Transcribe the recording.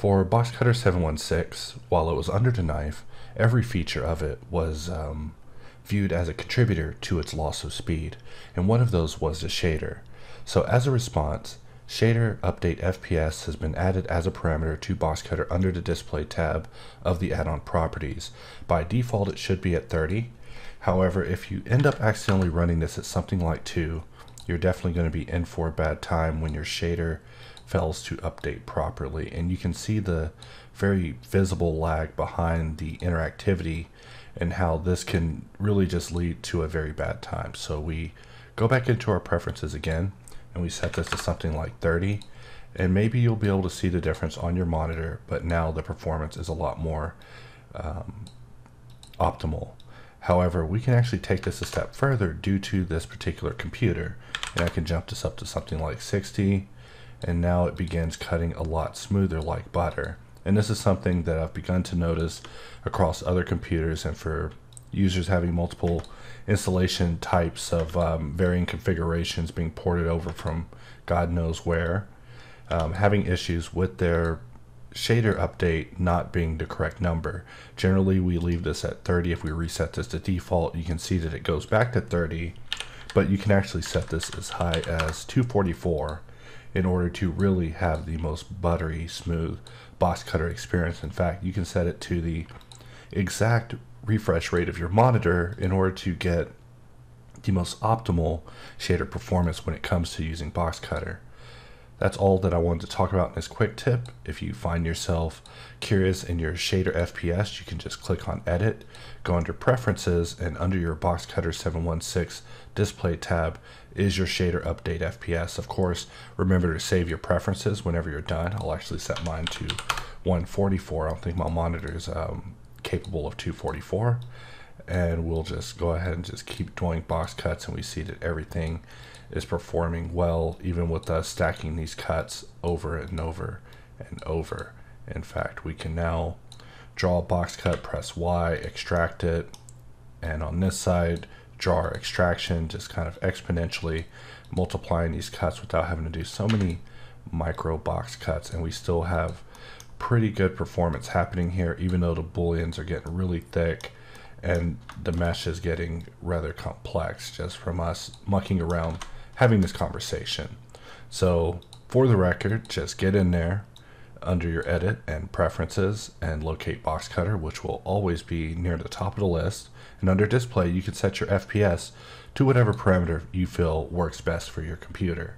For BoxCutter 716, while it was under the knife, every feature of it was viewed as a contributor to its loss of speed, and one of those was the shader. So as a response, shader update FPS has been added as a parameter to BoxCutter under the display tab of the add-on properties. By default, it should be at 30. However, if you end up accidentally running this at something like 2, you're definitely going to be in for a bad time when your shader fails to update properly. And you can see the very visible lag behind the interactivity and how this can really just lead to a very bad time. So we go back into our preferences again, and we set this to something like 30, and maybe you'll be able to see the difference on your monitor, but now the performance is a lot more optimal. However, we can actually take this a step further due to this particular computer, and I can jump this up to something like 60, and now it begins cutting a lot smoother like butter. And this is something that I've begun to notice across other computers, and for users having multiple installation types of varying configurations being ported over from God knows where, having issues with their shader update not being the correct number. Generally, we leave this at 30. If we reset this to default, you can see that it goes back to 30, but you can actually set this as high as 244 in order to really have the most buttery smooth BoxCutter experience. In fact, you can set it to the exact refresh rate of your monitor in order to get the most optimal shader performance when it comes to using BoxCutter. That's all that I wanted to talk about in this quick tip. If you find yourself curious in your shader FPS, you can just click on Edit, go under Preferences, and under your BoxCutter 716 Display tab is your shader update FPS. Of course, remember to save your preferences whenever you're done. I'll actually set mine to 144. I don't think my monitor is capable of 244, and we'll just go ahead and just keep doing box cuts, and we see that everything is performing well even with us stacking these cuts over and over and over. In fact, we can now draw a box cut, press Y, extract it, and on this side draw our extraction, just kind of exponentially multiplying these cuts without having to do so many micro box cuts, and we still have pretty good performance happening here, even though the booleans are getting really thick and the mesh is getting rather complex just from us mucking around having this conversation. So for the record, just get in there under your Edit and Preferences and locate BoxCutter, which will always be near the top of the list, and under Display you can set your FPS to whatever parameter you feel works best for your computer.